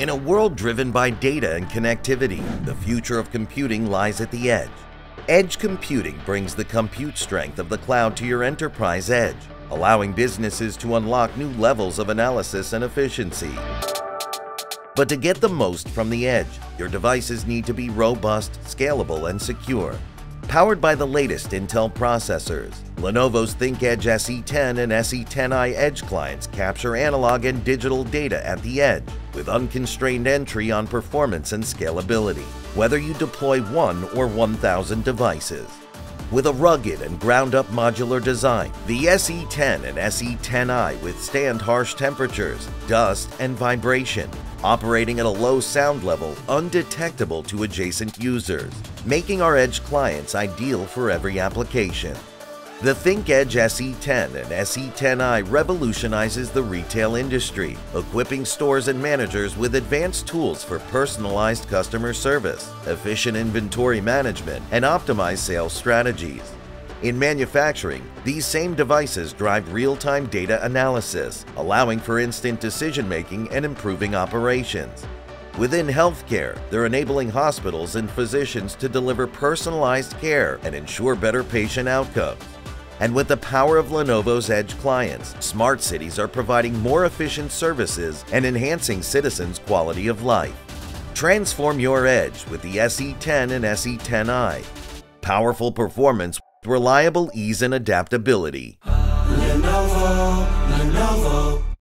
In a world driven by data and connectivity, the future of computing lies at the edge. Edge computing brings the compute strength of the cloud to your enterprise edge, allowing businesses to unlock new levels of analysis and efficiency. But to get the most from the edge, your devices need to be robust, scalable, and secure. Powered by the latest Intel processors, Lenovo's ThinkEdge SE10 and SE10i Edge clients capture analog and digital data at the edge, with unconstrained entry on performance and scalability, whether you deploy one or 1,000 devices. With a rugged and ground-up modular design, the SE10 and SE10i withstand harsh temperatures, dust, and vibration, operating at a low sound level undetectable to adjacent users, making our edge clients ideal for every application. The ThinkEdge SE10 and SE10i revolutionizes the retail industry, equipping stores and managers with advanced tools for personalized customer service, efficient inventory management, and optimized sales strategies. In manufacturing, these same devices drive real-time data analysis, allowing for instant decision-making and improving operations. Within healthcare, they're enabling hospitals and physicians to deliver personalized care and ensure better patient outcomes. And with the power of Lenovo's Edge clients, smart cities are providing more efficient services and enhancing citizens' quality of life. Transform your edge with the SE10 and SE10i. Powerful performance, reliable ease, and adaptability. Lenovo, Lenovo.